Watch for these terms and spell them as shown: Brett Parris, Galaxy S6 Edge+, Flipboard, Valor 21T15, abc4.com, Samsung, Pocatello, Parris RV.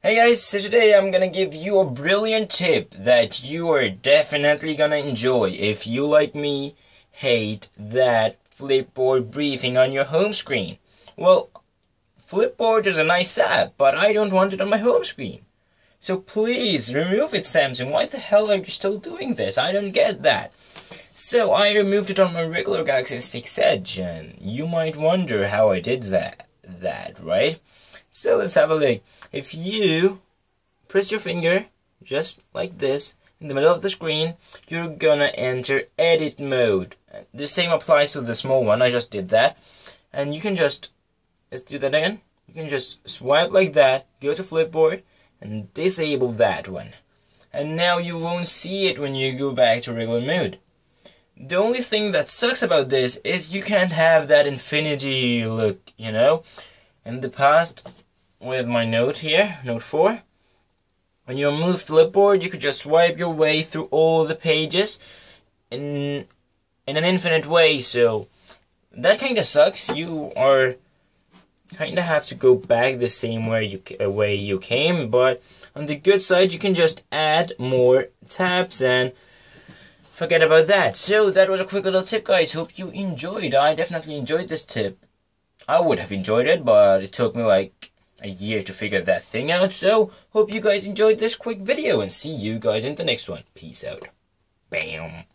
Hey guys, so today I'm gonna give you a brilliant tip that you are definitely gonna enjoy if you, like me, hate that Flipboard briefing on your home screen. Well, Flipboard is a nice app, but I don't want it on my home screen. So please remove it, Samsung. Why the hell are you still doing this? I don't get that. So I removed it on my regular Galaxy S6 Edge, and you might wonder how I did that, right? So let's have a look. If you press your finger just like this in the middle of the screen, you're gonna enter edit mode. The same applies to the small one. I just did that, and you can just, let's do that again. You can just swipe like that, go to Flipboard and disable that one, and now you won't see it when you go back to regular mode. The only thing that sucks about this is you can't have that infinity look, you know. In the past, with my note here, note 4, when you move Flipboard, you could just swipe your way through all the pages in an infinite way, so that kinda sucks. You are kinda have to go back the same way you came, but on the good side, you can just add more tabs and forget about that. So that was a quick little tip, guys. Hope you enjoyed. I definitely enjoyed this tip. I would have enjoyed it, but it took me like a year to figure that thing out. So hope you guys enjoyed this quick video, and see you guys in the next one. Peace out. Bam.